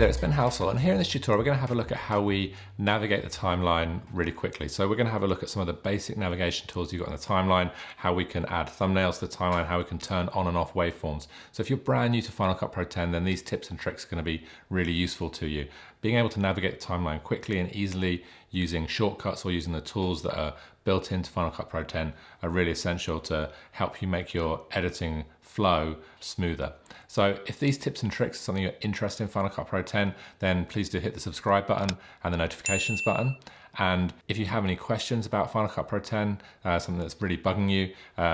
Hey there, it's Ben Halsall, and here in this tutorial we're going to have a look at how we navigate the timeline really quickly. So we're going to have a look at some of the basic navigation tools you've got on the timeline, how we can add thumbnails to the timeline, how we can turn on and off waveforms. So if you're brand new to Final Cut Pro X, then these tips and tricks are going to be really useful to you. Being able to navigate the timeline quickly and easily using shortcuts or using the tools that are built into Final Cut Pro X are really essential to help you make your editing flow smoother. So if these tips and tricks are something you're interested in Final Cut Pro X, then please do hit the subscribe button and the notifications button. And if you have any questions about Final Cut Pro X, something that's really bugging you,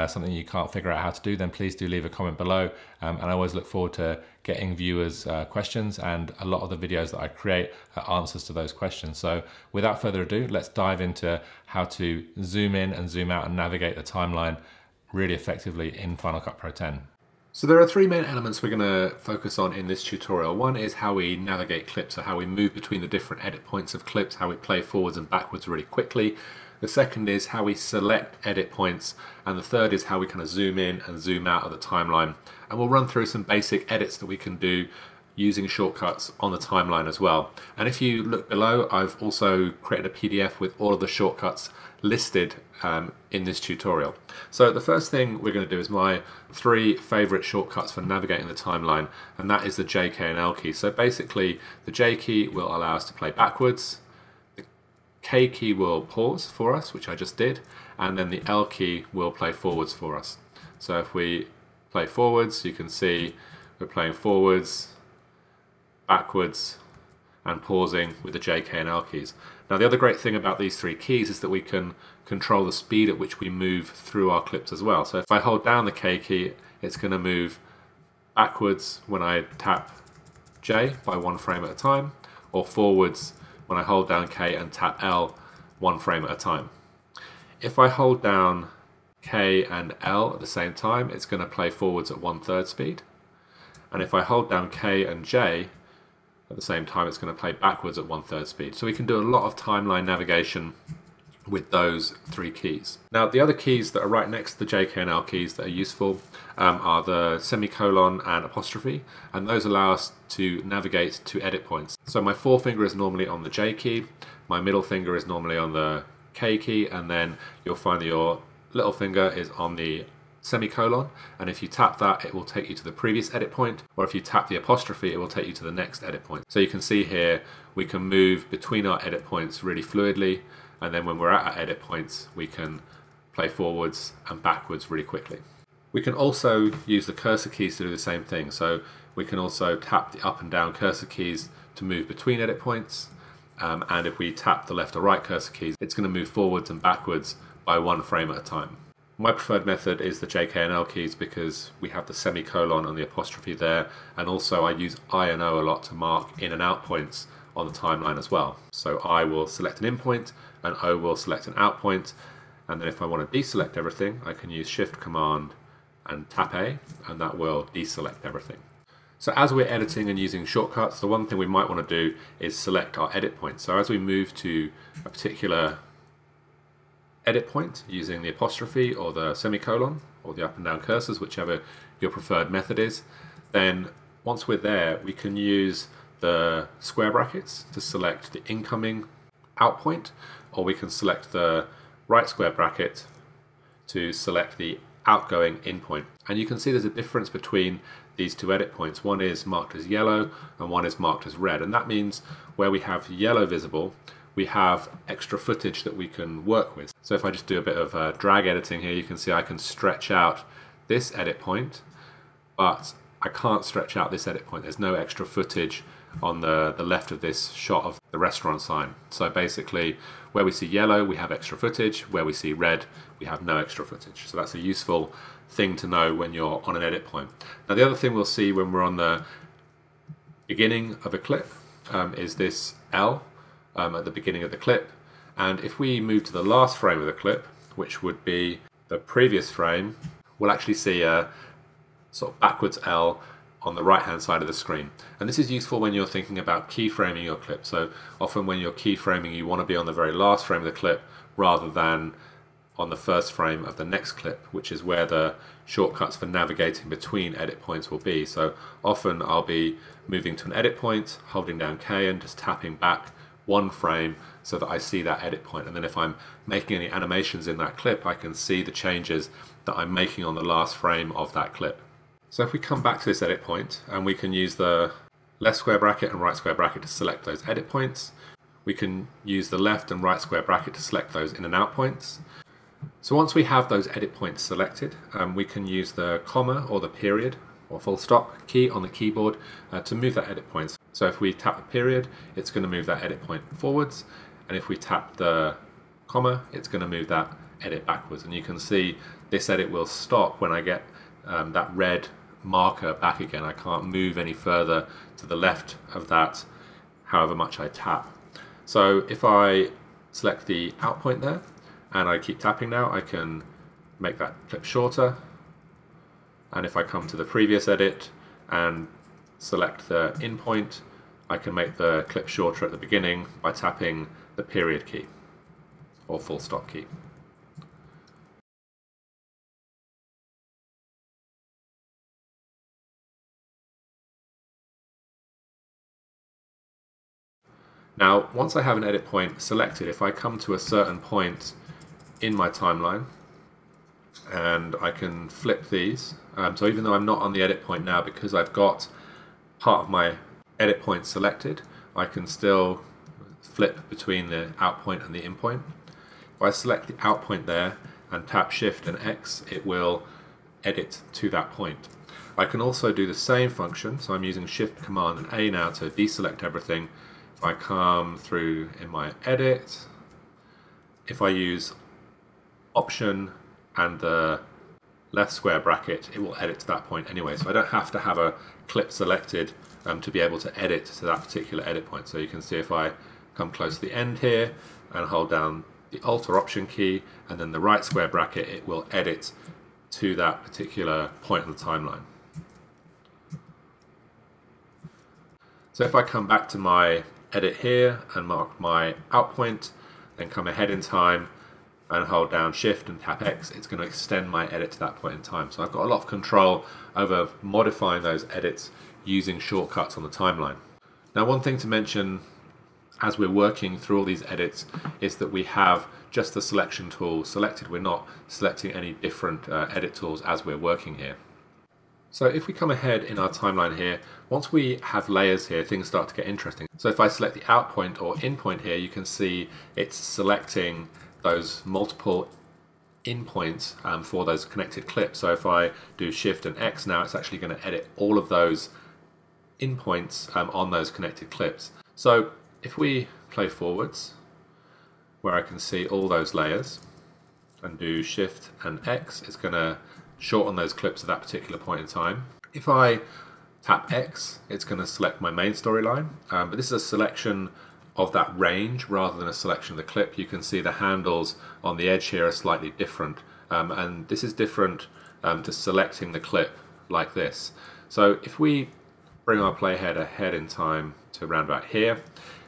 something you can't figure out how to do, then please do leave a comment below. And I always look forward to getting viewers' questions, and a lot of the videos that I create are answers to those questions. So without further ado, let's dive into how to zoom in and zoom out and navigate the timeline really effectively in Final Cut Pro X. So there are three main elements we're going to focus on in this tutorial. One is how we navigate clips, or how we move between the different edit points of clips, how we play forwards and backwards really quickly. The second is how we select edit points, and the third is how we kind of zoom in and zoom out of the timeline. And we'll run through some basic edits that we can do using shortcuts on the timeline as well. And if you look below, I've also created a PDF with all of the shortcuts listed in this tutorial. So the first thing we're going to do is my three favorite shortcuts for navigating the timeline, and that is the J, K and L key. So basically the J key will allow us to play backwards, the K key will pause for us, which I just did, and then the L key will play forwards for us. So if we play forwards, you can see we're playing forwards, backwards and pausing with the J, K and L keys. Now the other great thing about these three keys is that we can control the speed at which we move through our clips as well. So if I hold down the K key, it's going to move backwards when I tap J by one frame at a time, or forwards when I hold down K and tap L one frame at a time. If I hold down K and L at the same time, it's going to play forwards at 1/3 speed, and if I hold down K and J at the same time, it's going to play backwards at 1/3 speed. So we can do a lot of timeline navigation with those three keys. Now the other keys that are right next to the J, K and L keys that are useful are the semicolon and apostrophe, and those allow us to navigate to edit points. So my forefinger is normally on the J key, my middle finger is normally on the K key, and then you'll find that your little finger is on the semicolon, and if you tap that it will take you to the previous edit point, or if you tap the apostrophe it will take you to the next edit point. So you can see here we can move between our edit points really fluidly, and then when we're at our edit points we can play forwards and backwards really quickly. We can also use the cursor keys to do the same thing, so we can also tap the up and down cursor keys to move between edit points, and if we tap the left or right cursor keys it's going to move forwards and backwards by one frame at a time. My preferred method is the J, K and L keys because we have the semicolon and the apostrophe there, and also I use I and O a lot to mark in and out points on the timeline as well. So I will select an in point and O will select an out point, and then if I want to deselect everything I can use Shift Command and tap A, and that will deselect everything. So as we're editing and using shortcuts, the one thing we might want to do is select our edit point. So as we move to a particular edit point using the apostrophe or the semicolon or the up and down cursors, whichever your preferred method is, then once we're there we can use the square brackets to select the incoming out point, or we can select the right square bracket to select the outgoing in point. And you can see there's a difference between these two edit points. One is marked as yellow and one is marked as red, and that means where we have yellow visible we have extra footage that we can work with. So if I just do a bit of drag editing here, you can see I can stretch out this edit point, but I can't stretch out this edit point. There's no extra footage on the left of this shot of the restaurant sign. So basically where we see yellow we have extra footage, where we see red we have no extra footage. So that's a useful thing to know when you're on an edit point. Now the other thing we'll see when we're on the beginning of a clip is this L at the beginning of the clip, and if we move to the last frame of the clip, which would be the previous frame, we'll actually see a sort of backwards L on the right hand side of the screen. And this is useful when you're thinking about keyframing your clip. So often when you're keyframing you want to be on the very last frame of the clip rather than on the first frame of the next clip, which is where the shortcuts for navigating between edit points will be. So often I'll be moving to an edit point, holding down K and just tapping back one frame so that I see that edit point. And then if I'm making any animations in that clip, I can see the changes that I'm making on the last frame of that clip. So if we come back to this edit point, and we can use the left square bracket and right square bracket to select those edit points. We can use the left and right square bracket to select those in and out points. So once we have those edit points selected, we can use the comma or the period or full stop key on the keyboard to move that edit point. So if we tap the period, it's going to move that edit point forwards, and if we tap the comma, it's going to move that edit backwards. And you can see this edit will stop when I get that red marker back again. I can't move any further to the left of that, however much I tap. So if I select the out point there, and I keep tapping now, I can make that clip shorter. And if I come to the previous edit and select the in point, I can make the clip shorter at the beginning by tapping the period key or full stop key. Now, once I have an edit point selected, if I come to a certain point in my timeline, and I can flip these, so even though I'm not on the edit point now, because I've got part of my edit point selected, I can still flip between the out point and the in point. If I select the out point there and tap Shift and X, it will edit to that point. I can also do the same function, so I'm using Shift, Command and A now to deselect everything. If I come through in my edit, if I use Option and the left square bracket, it will edit to that point anyway. So I don't have to have a clip selected to be able to edit to that particular edit point. So you can see if I come close to the end here and hold down the Alt or Option key and then the right square bracket, it will edit to that particular point on the timeline. So if I come back to my edit here and mark my out point, then come ahead in time and hold down Shift and tap X, it's going to extend my edit to that point in time. So I've got a lot of control over modifying those edits using shortcuts on the timeline. Now, one thing to mention as we're working through all these edits is that we have just the selection tool selected. We're not selecting any different edit tools as we're working here. So if we come ahead in our timeline here, once we have layers here, things start to get interesting. So if I select the out point or in point here, you can see it's selecting those multiple in points for those connected clips. So if I do Shift and X now, it's actually going to edit all of those in points on those connected clips. So if we play forwards, where I can see all those layers, and do Shift and X, it's going to shorten those clips at that particular point in time. If I tap X, it's going to select my main storyline, but this is a selection of that range rather than a selection of the clip. You can see the handles on the edge here are slightly different, and this is different to selecting the clip like this. So if we bring our playhead ahead in time to round about here,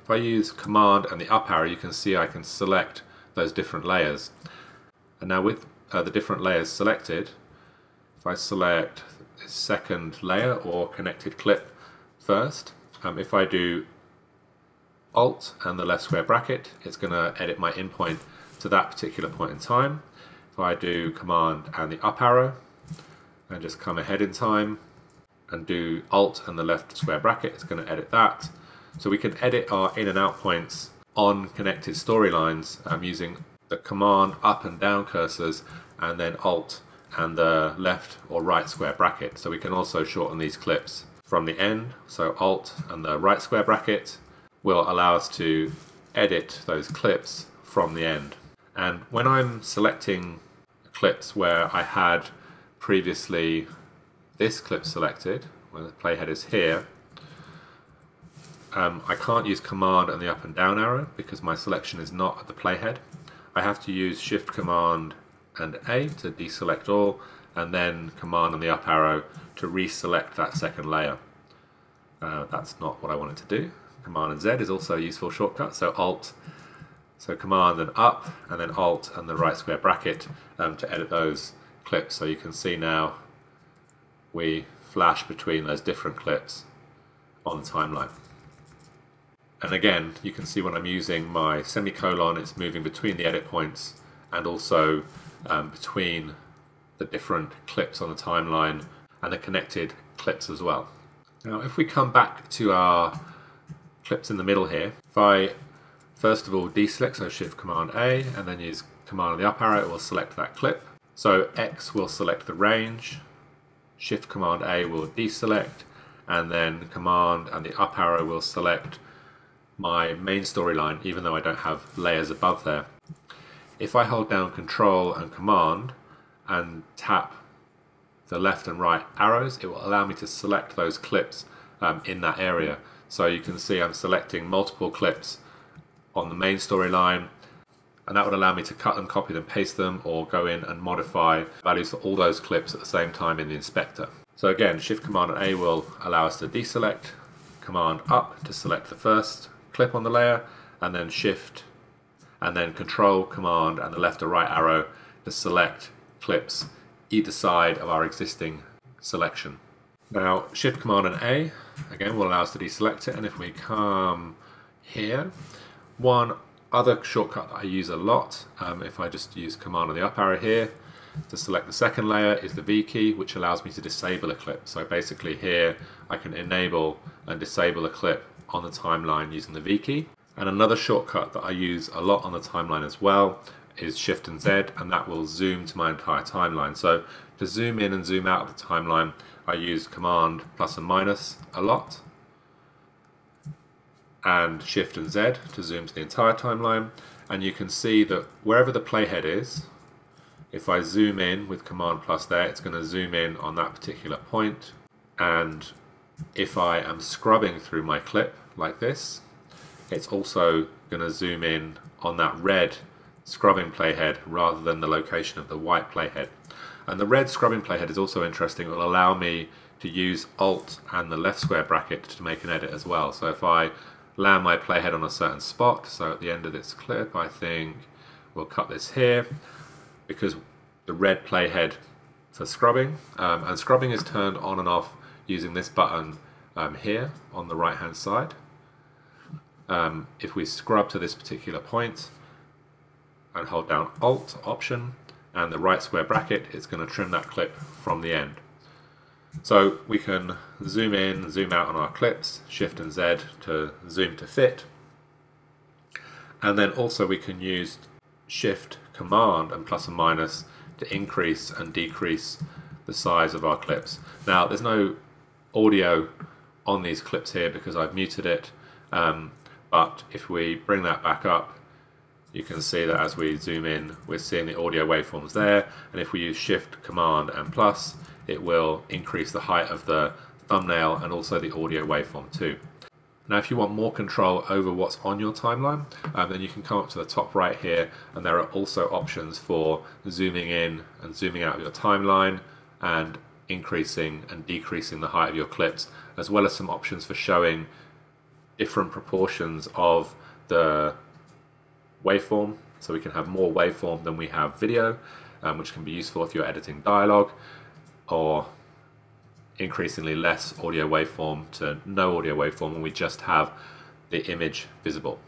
if I use Command and the up arrow, you can see I can select those different layers. And now with the different layers selected, if I select this second layer or connected clip first, if I do Alt and the left square bracket, it's going to edit my in point to that particular point in time. If I do Command and the up arrow and just come ahead in time and do Alt and the left square bracket, it's going to edit that. So we can edit our in and out points on connected storylines using the Command up and down cursors and then Alt and the left or right square bracket. So we can also shorten these clips from the end. So Alt and the right square bracket will allow us to edit those clips from the end. And when I'm selecting clips where I had previously this clip selected, where the playhead is here, I can't use Command and the up and down arrow because my selection is not at the playhead. I have to use Shift, Command and A to deselect all, and then Command and the up arrow to reselect that second layer. That's not what I wanted to do. Command and Z is also a useful shortcut, so Alt, so Command and up, and then Alt and the right square bracket to edit those clips. So you can see now we flash between those different clips on the timeline. And again, you can see when I'm using my semicolon, it's moving between the edit points and also between the different clips on the timeline and the connected clips as well. Now, if we come back to our clips in the middle here, if I first of all deselect, so Shift Command A, and then use Command on the up arrow, it will select that clip. So X will select the range, Shift Command A will deselect, and then Command and the up arrow will select my main storyline, even though I don't have layers above there. If I hold down Control and Command and tap the left and right arrows, it will allow me to select those clips in that area. So you can see I'm selecting multiple clips on the main storyline, and that would allow me to cut them, copy them, paste them, or go in and modify values for all those clips at the same time in the inspector. So again, Shift Command and A will allow us to deselect, Command up to select the first clip on the layer, and then Shift and then Control, Command and the left or right arrow to select clips either side of our existing selection. Now Shift Command and A again will allow us to deselect it, and if we come here, one other shortcut that I use a lot, if I just use Command on the up arrow here to select the second layer, is the V key, which allows me to disable a clip. So basically here I can enable and disable a clip on the timeline using the V key. And another shortcut that I use a lot on the timeline as well is Shift and Z, and that will zoom to my entire timeline. So to zoom in and zoom out of the timeline, I use Command plus and minus a lot, and Shift and Z to zoom to the entire timeline. And you can see that wherever the playhead is, if I zoom in with Command plus there, it's going to zoom in on that particular point. And if I am scrubbing through my clip like this, it's also going to zoom in on that red scrubbing playhead rather than the location of the white playhead. And the red scrubbing playhead is also interesting. It will allow me to use Alt and the left square bracket to make an edit as well. So if I land my playhead on a certain spot, so at the end of this clip, I think we'll cut this here, because the red playhead for scrubbing, and scrubbing is turned on and off using this button here on the right hand side. If we scrub to this particular point and hold down Alt, Option, and the right square bracket, it's going to trim that clip from the end. So we can zoom in, zoom out on our clips, Shift and Z to zoom to fit. And then also we can use Shift, Command and plus and minus to increase and decrease the size of our clips. Now there's no audio on these clips here because I've muted it, but if we bring that back up, you can see that as we zoom in, we're seeing the audio waveforms there, and if we use Shift, Command and plus, it will increase the height of the thumbnail and also the audio waveform too. Now if you want more control over what's on your timeline, then you can come up to the top right here, and there are also options for zooming in and zooming out of your timeline and increasing and decreasing the height of your clips, as well as some options for showing different proportions of the waveform. So we can have more waveform than we have video, which can be useful if you're editing dialogue, or increasingly less audio waveform to no audio waveform, and we just have the image visible.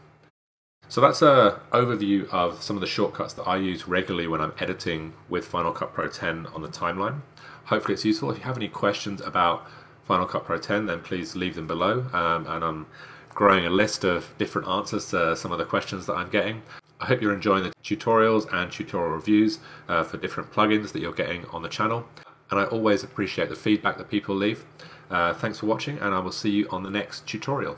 So that's an overview of some of the shortcuts that I use regularly when I'm editing with Final Cut Pro X on the timeline. Hopefully it's useful. If you have any questions about Final Cut Pro X, then please leave them below, and I'm growing a list of different answers to some of the questions that I'm getting. I hope you're enjoying the tutorials and tutorial reviews for different plugins that you're getting on the channel. And I always appreciate the feedback that people leave. Thanks for watching, and I will see you on the next tutorial.